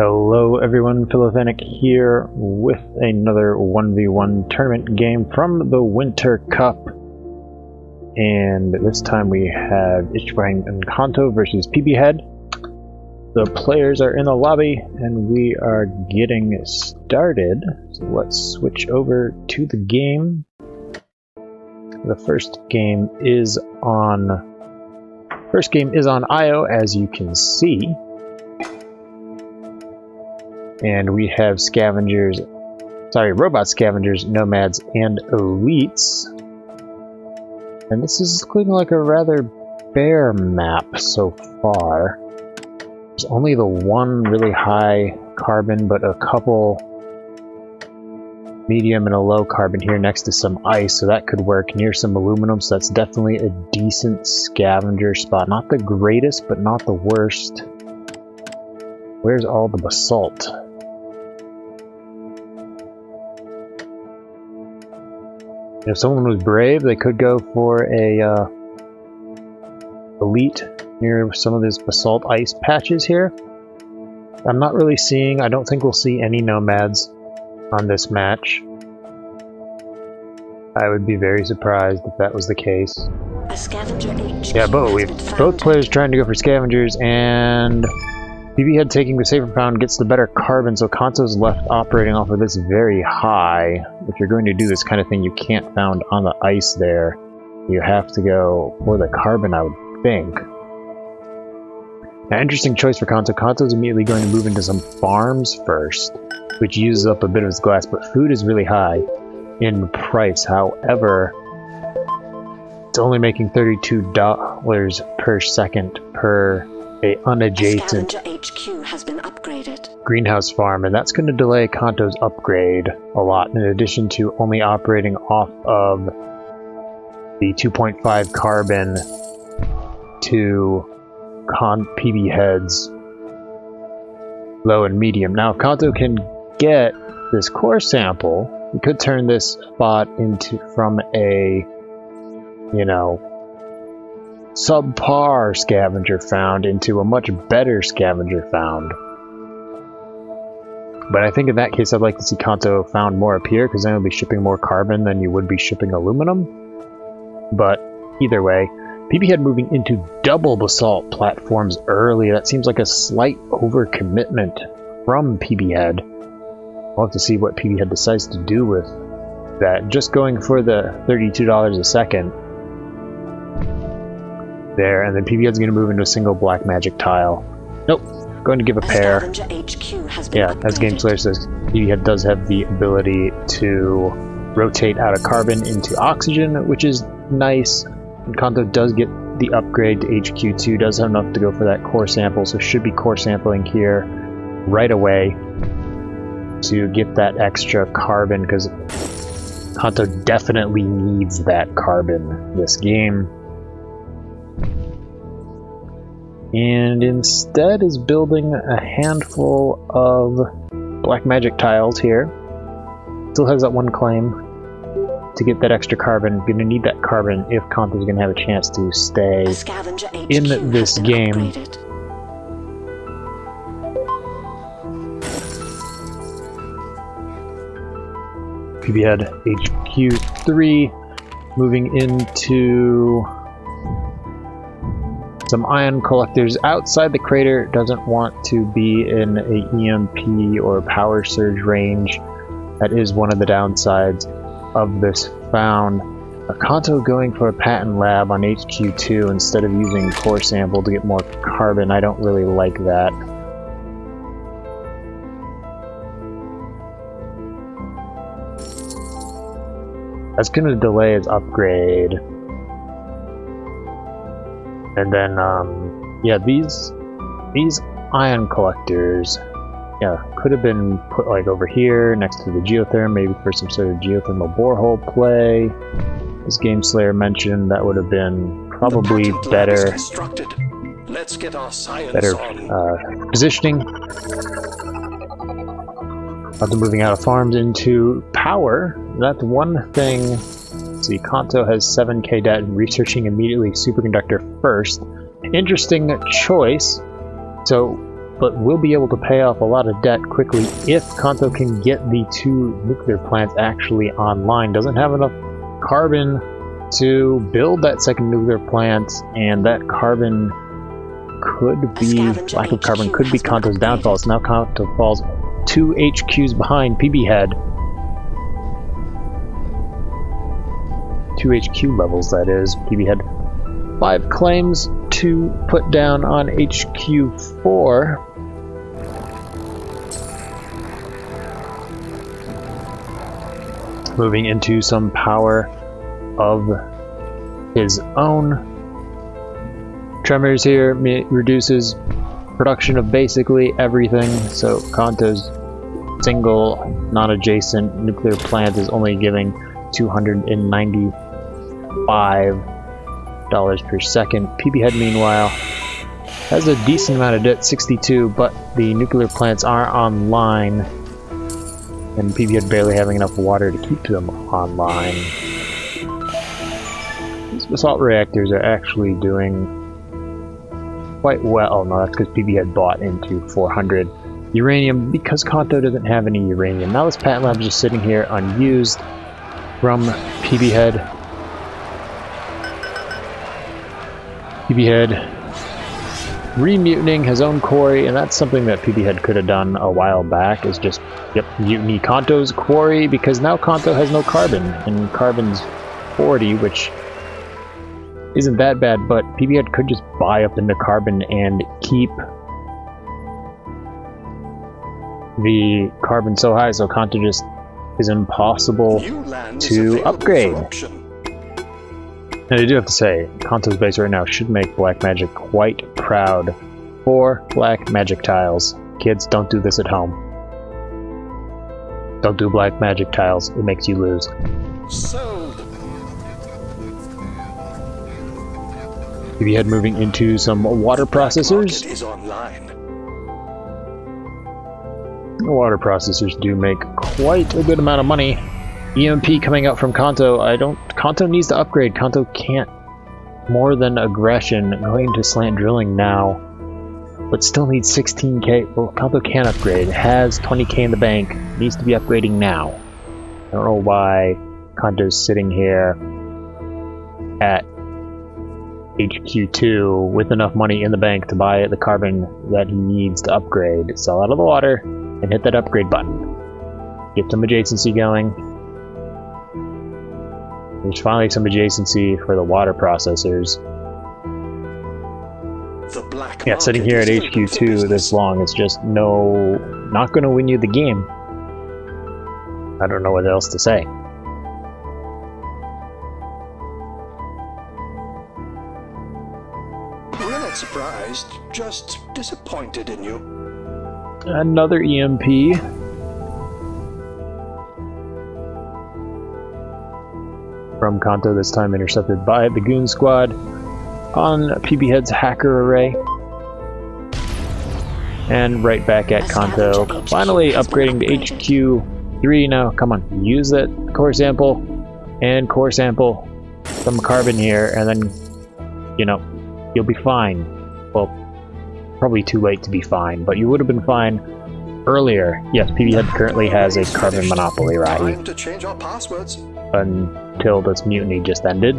Hello everyone, Philothanic here with another 1v1 tournament game from the Winter Cup. And this time we have Ichbineinkonto versus PBHead. The players are in the lobby and we are getting started. So let's switch over to the game. The first game is on IO, as you can see. And we have robot scavengers, nomads, and elites. And this is looking like a rather bare map so far. There's only the one really high carbon, but a couple medium and a low carbon here next to some ice, so that could work, near some aluminum, so that's definitely a decent scavenger spot. Not the greatest, but not the worst. Where's all the basalt? If someone was brave, they could go for a elite near some of these basalt ice patches here. I'm not really seeing, I don't think we'll see any nomads on this match. I would be very surprised if that was the case. A scavenger HQ. Yeah, but we have both players trying to go for scavengers, and PBHead taking the safer pound gets the better carbon, so Konto's left operating off of this very high. If you're going to do this kind of thing, you can't found on the ice there. You have to go for the carbon, I would think. Now, interesting choice for Konto. Konto's immediately going to move into some farms first, which uses up a bit of his glass, but food is really high in price. However, it's only making $32 per second per a unadjacent HQ has been upgraded. Greenhouse farm, and that's going to delay Konto's upgrade a lot, in addition to only operating off of the 2.5 carbon to PBHead's low and medium. Now, if Konto can get this core sample, he could turn this spot into from a, you know, subpar scavenger found into a much better scavenger found. But I think in that case I'd like to see Konto found more up here, because then you'll be shipping more carbon than you would be shipping aluminum. But either way, PBHead moving into double basalt platforms early, that seems like a slight overcommitment from PBHead. We'll have to see what PBHead decides to do with that. Just going for the $32 a second there, and then PBHead's going to move into a single black magic tile. Nope, going to give a pair. Yeah, as GameSlayer says, PBHead does have the ability to rotate out of carbon into oxygen, which is nice. And Konto does get the upgrade to HQ2, does have enough to go for that core sample, so should be core sampling here right away to get that extra carbon, because Konto definitely needs that carbon this game. And instead is building a handful of black magic tiles here. Still has that one claim to get that extra carbon. Gonna need that carbon if Konto's gonna have a chance to stay in this game. Upgraded. PBHead HQ3 moving into some ion collectors outside the crater. Doesn't want to be in a EMP or power surge range. That is one of the downsides of this found. Konto going for a patent lab on HQ2 instead of using core sample to get more carbon. I don't really like that. That's going to delay his upgrade. And then, yeah, these ion collectors, yeah, could have been put like over here next to the geotherm, maybe for some sort of geothermal borehole play. As GameSlayer mentioned, that would have been probably better. Let's get our science on. Positioning. After moving out of farms into power, that's one thing. See, Konto has 7k debt and researching immediately superconductor first. Interesting choice. So but will be able to pay off a lot of debt quickly if Konto can get the two nuclear plants actually online. Doesn't have enough carbon to build that second nuclear plant, and that carbon could be, lack of carbon could be Konto's downfall. So now Konto falls 2 HQs behind PBHead. 2 HQ levels, that is. PBHead 5 claims to put down on HQ 4. Moving into some power of his own. Tremors here reduces production of basically everything, so Konto's single non-adjacent nuclear plant is only giving $295 per second. PBHead, meanwhile, has a decent amount of debt, 62, but the nuclear plants are online, and PBHead barely having enough water to keep them online. These basalt reactors are actually doing quite well. Oh no, that's because PBHead bought into 400 uranium because Konto doesn't have any uranium. Now this patent lab is just sitting here unused from PBHead. PBHead remutining his own quarry, and that's something that PBHead could have done a while back, is just, yep, mutiny Konto's quarry, because now Konto has no carbon, and carbon's 40, which isn't that bad, but PBHead could just buy up into carbon and keep the carbon so high, so Konto just is impossible to upgrade. And I do have to say, Konto's base right now should make Black Magic quite proud. 4 Black Magic tiles. Kids, don't do this at home. Don't do Black Magic tiles, it makes you lose. Sold. PBHead moving into some water processors. Water processors do make quite a good amount of money. EMP coming up from Konto. Konto needs to upgrade. Konto can't more than aggression. Going to slant drilling now, but still needs 16k. Well, Konto can upgrade. Has 20k in the bank. Needs to be upgrading now. I don't know why Konto's sitting here at HQ2 with enough money in the bank to buy the carbon that he needs to upgrade. Sell out of the water and hit that upgrade button. Get some adjacency going. There's finally some adjacency for the water processors. Yeah, sitting here at HQ2 this long is just not gonna win you the game. I don't know what else to say. Surprised, just disappointed in you. Another EMP. From Konto, this time intercepted by the Goon Squad on PBHead's hacker array. And right back at Konto. Finally upgrading to HQ3 now. Come on, use that core sample. And core sample some carbon here, and then, you know, you'll be fine. Well, probably too late to be fine, but you would have been fine earlier. Yes, PBHead currently has a carbon monopoly, right? Until this mutiny just ended.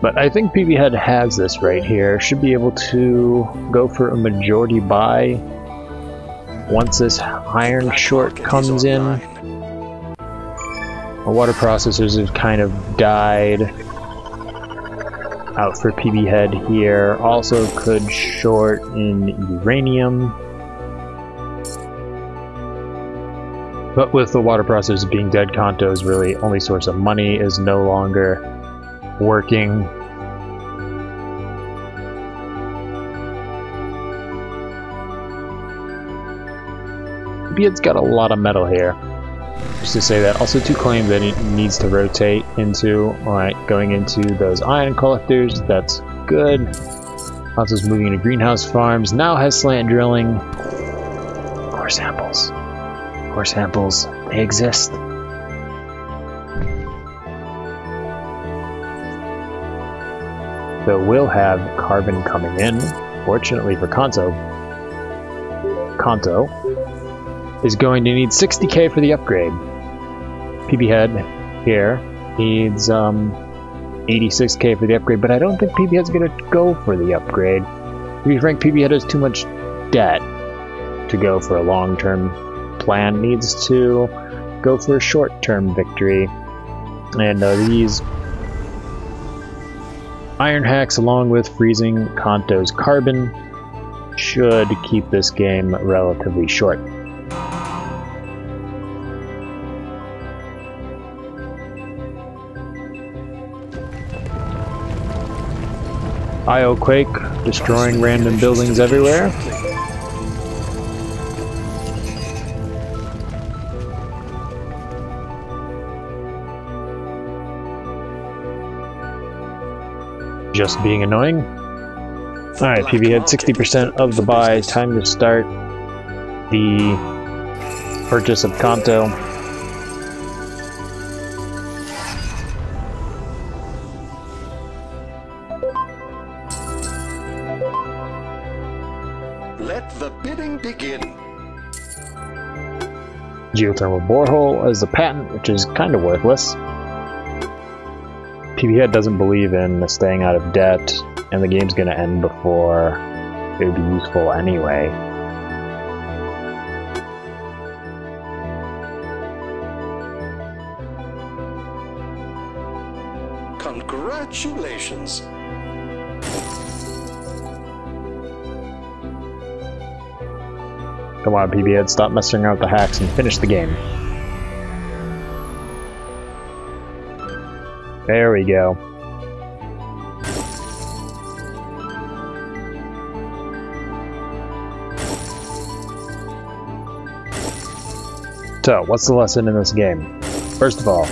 But I think PBHead has this right here. Should be able to go for a majority buy once this iron short comes in. Our water processors have kind of died out for PBHead here. Also could short in uranium. But with the water processors being dead, Konto's really only source of money is no longer working. PBHead's got a lot of metal here. Just to say that. Also to claim that it needs to rotate into. Alright, going into those iron collectors. That's good. Konto's moving into greenhouse farms. Now has slant drilling. Core samples. Core samples. They exist. So we'll have carbon coming in. Fortunately for Konto is going to need 60k for the upgrade. PBHead here needs 86k for the upgrade, but I don't think PBHead's going to go for the upgrade. To be frank, PBHead has too much debt to go for a long-term plan, needs to go for a short-term victory. And these iron hacks, along with freezing Konto's carbon, should keep this game relatively short. Io Quake, destroying random buildings everywhere. Just being annoying. Alright, PB had 60% of the buy. Time to start the purchase of Konto. Let the bidding begin. Geothermal borehole is the patent, which is kind of worthless. PBHead doesn't believe in staying out of debt, and the game's going to end before it would be useful anyway. Congratulations! Come on, PBHead, stop messing around with the hacks and finish the game. There we go. So, what's the lesson in this game? First of all,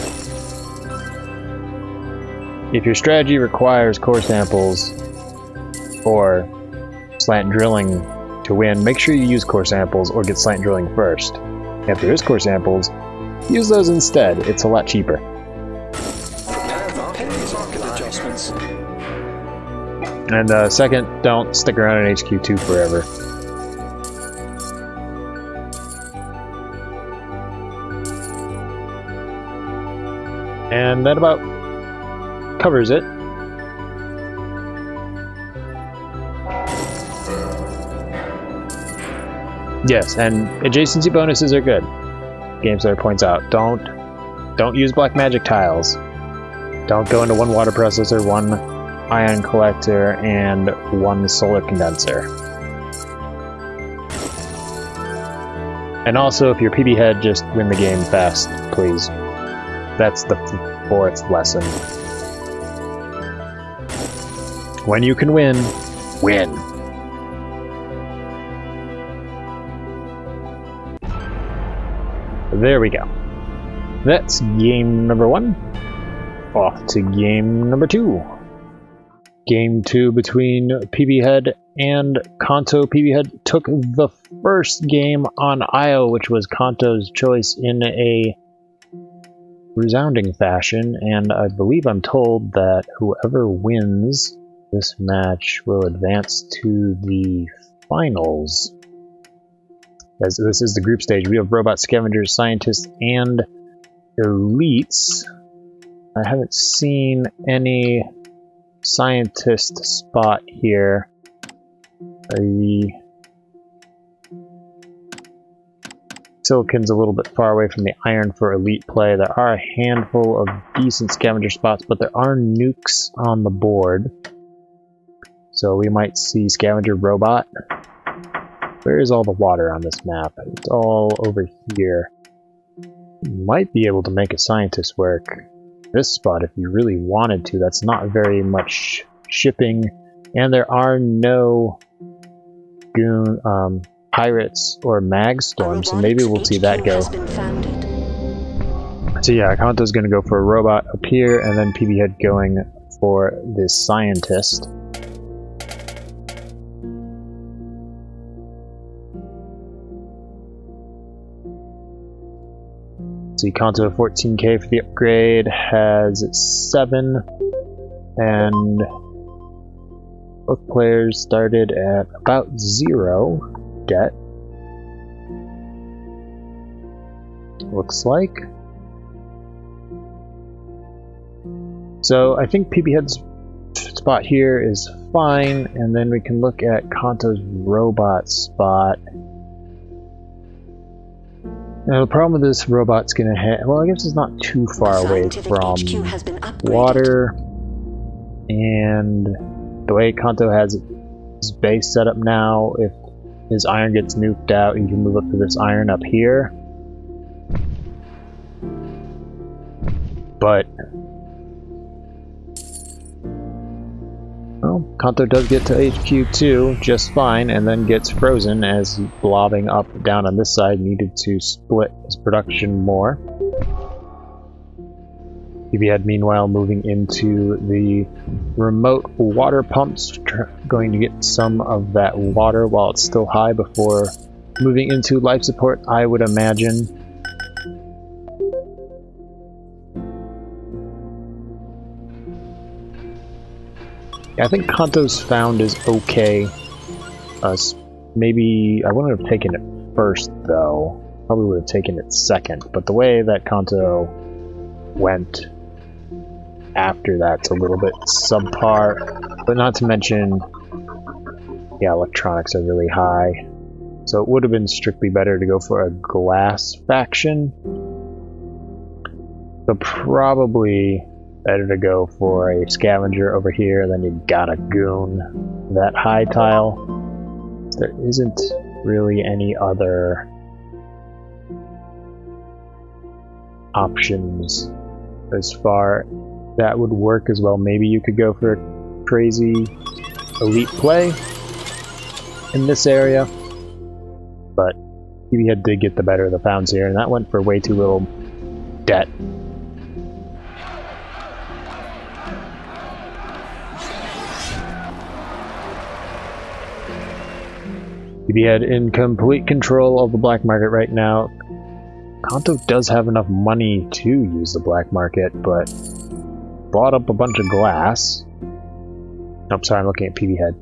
if your strategy requires core samples or slant drilling to win, make sure you use core samples or get slant drilling first. If there is core samples, use those instead. It's a lot cheaper. And second, don't stick around in HQ2 forever. And that about covers it. Yes, and adjacency bonuses are good. GameSlayer points out, don't use black magic tiles. Don't go into one water processor, one ion collector, and one solar condenser. And also, if you're PBHead, just win the game fast, please. That's the fourth lesson. When you can win, win! There we go. That's game number one. Off to game number two. Game two between PBHead and Konto. PBHead took the first game on Io, which was Konto's choice, in a resounding fashion, and I believe I'm told that whoever wins this match will advance to the finals. As this is the group stage, we have robot scavengers, scientists, and elites. I haven't seen any scientist spot here. The silicon's a little bit far away from the iron for elite play. There are a handful of decent scavenger spots, but there are nukes on the board. So we might see scavenger robot. Where is all the water on this map? It's all over here. You might be able to make a scientist work this spot if you really wanted to. That's not very much shipping, and there are no goon pirates or mag storms, so maybe we'll see that go. So yeah, Konto's gonna go for a robot up here, and then PBHead going for this scientist. See, Konto 14k for the upgrade, has 7, and Both players started at about 0 debt. Looks like. So I think PBHead's spot here is fine, and then we can look at Konto's robot spot. Now the problem with this robot's gonna hit, well, I guess it's not too far away from water, and the way Konto has his base set up now, if his iron gets nuked out, you can move up to this iron up here. But well, Konto does get to HQ2 just fine, and then gets frozen as he's blobbing up down on this side, needed to split his production more. PBHead meanwhile moving into the remote water pumps, going to get some of that water while it's still high before moving into life support, I would imagine. I think Konto's found is okay. Maybe I wouldn't have taken it first though. Probably would have taken it second. But the way that Konto went after that's a little bit subpar. But not to mention, yeah, electronics are really high. So it would have been strictly better to go for a glass faction. So probably better to go for a scavenger over here, then you've got a goon. That high tile. There isn't really any other options as far that would work as well. Maybe you could go for a crazy elite play in this area. But PBHead did get the better of the pounds here, and that went for way too little debt. PBHead in complete control of the black market right now. Konto does have enough money to use the black market, but bought up a bunch of glass. I'm sorry, I'm looking at PBHead.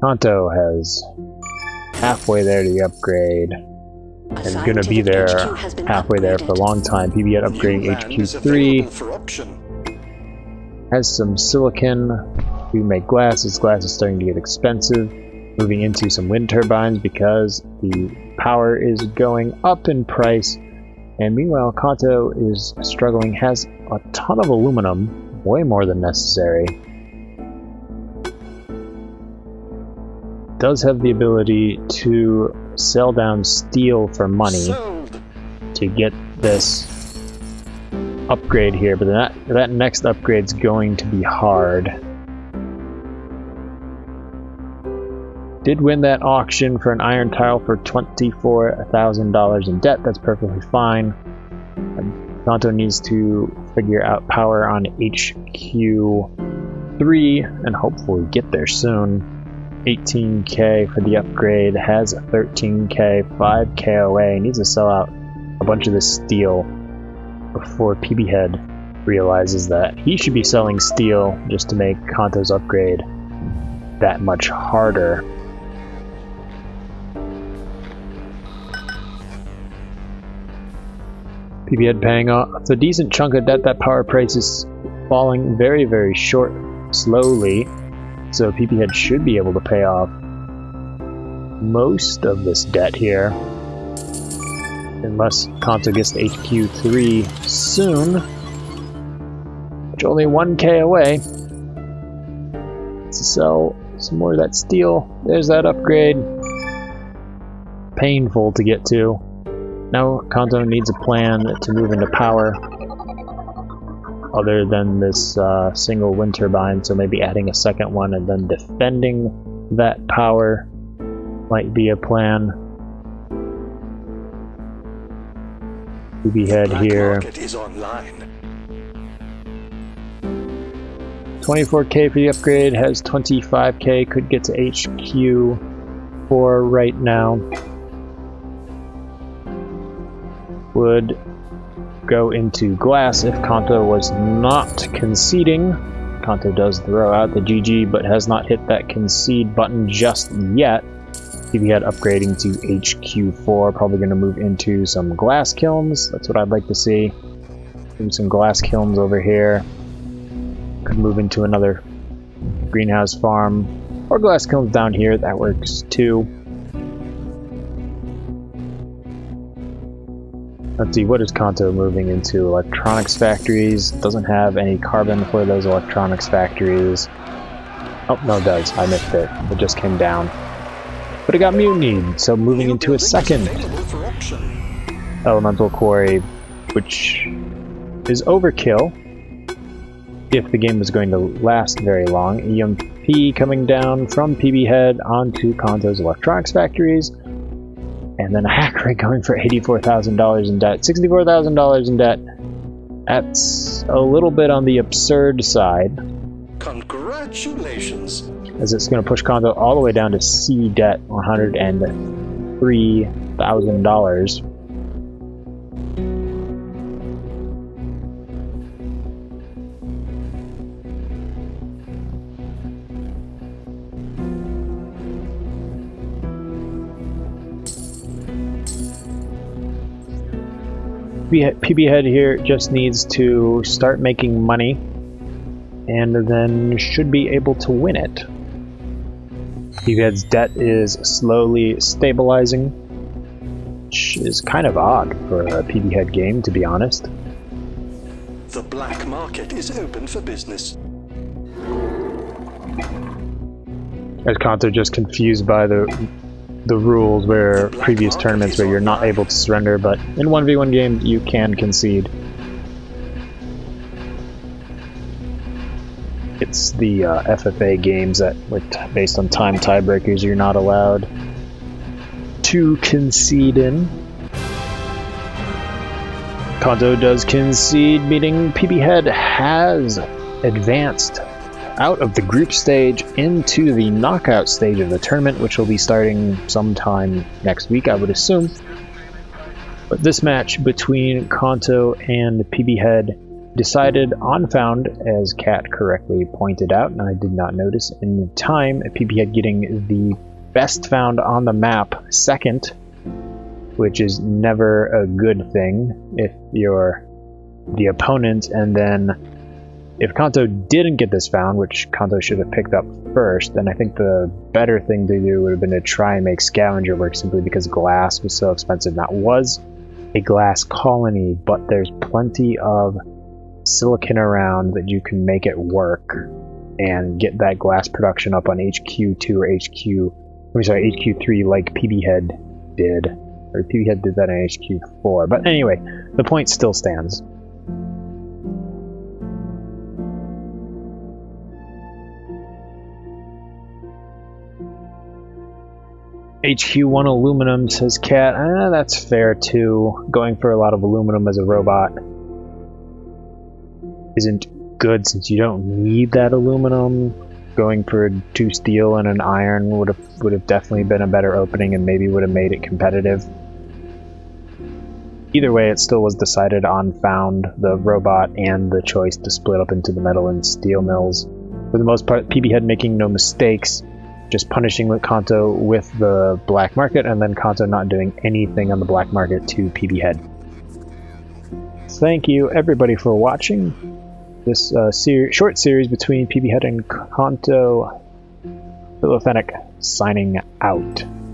Konto has halfway there to the upgrade, and is going to be there halfway there for a long time. PBHead upgrading HQ3. Has some silicon to make glass. This glass is starting to get expensive. Moving into some wind turbines because the power is going up in price. And meanwhile, Konto is struggling, has a ton of aluminum, way more than necessary. Does have the ability to sell down steel for money to get this upgrade here, but that next upgrade's going to be hard. Did win that auction for an iron tile for $24,000 in debt. That's perfectly fine. Konto needs to figure out power on HQ3 and hopefully get there soon. 18k for the upgrade, has 13k, 5k away. Needs to sell out a bunch of this steel before PBHead realizes that he should be selling steel just to make Konto's upgrade that much harder. PBHead paying off a decent chunk of debt. That power price is falling very, very short, slowly. So PBHead should be able to pay off most of this debt here, unless Konto gets to HQ3 soon, which only 1k away. Let's sell some more of that steel. There's that upgrade. Painful to get to. Now Konto needs a plan to move into power other than this single wind turbine, so maybe adding a second one and then defending that power might be a plan. PBHead here. 24k for the upgrade, has 25k, could get to HQ4 right now. Would go into glass if Konto was not conceding. Ichbineinkonto does throw out the GG, but has not hit that concede button just yet. PBHead upgrading to HQ4, probably going to move into some glass kilns. That's what I'd like to see. Maybe some glass kilns over here. Could move into another greenhouse farm, or glass kilns down here. That works too. Let's see, what is Konto moving into? Electronics factories. Doesn't have any carbon for those electronics factories. Oh, no, it does. I missed it. It just came down. But it got mutinied, so moving into a second elemental quarry, which is overkill if the game was going to last very long. EMP coming down from PBHead onto Konto's electronics factories. And then a hack rate going for $84,000 in debt, $64,000 in debt. That's a little bit on the absurd side. Congratulations. As it's going to push Konto all the way down to C debt, $103,000. PBHead here just needs to start making money, and then should be able to win it. PBHead's debt is slowly stabilizing, which is kind of odd for a PBHead game, to be honest. The black market is open for business. As Konto just confused by the rules where previous tournaments where you're not able to surrender, but in 1v1 games you can concede. It's the FFA games that, based on time tiebreakers, you're not allowed to concede in. Konto does concede, meaning PBHead has advanced out of the group stage into the knockout stage of the tournament, which will be starting sometime next week, I would assume. But this match between Konto and PBHead decided on Found, as Kat correctly pointed out, and I did not notice in time. PBHead getting the best Found on the map second, which is never a good thing if you're the opponent. And then if Konto didn't get this Found, which Konto should have picked up first, then I think the better thing to do would have been to try and make scavenger work, simply because glass was so expensive. That was a glass colony, but there's plenty of silicon around that you can make it work and get that glass production up on HQ2 or HQ3 like PBHead did. Or PBHead did that on HQ4. But anyway, the point still stands. HQ1 aluminum, says Cat. That's fair too. Going for a lot of aluminum as a robot isn't good, since you don't need that aluminum. Going for 2 steel and an iron would have definitely been a better opening, and maybe would have made it competitive. Either way, it still was decided on Found, the robot, and the choice to split up into the metal and steel mills. For the most part, PBHead making no mistakes, just punishing Konto with the black market, and then Konto not doing anything on the black market to PBHead. Thank you everybody for watching this short series between PBHead and Konto. Philothanic signing out.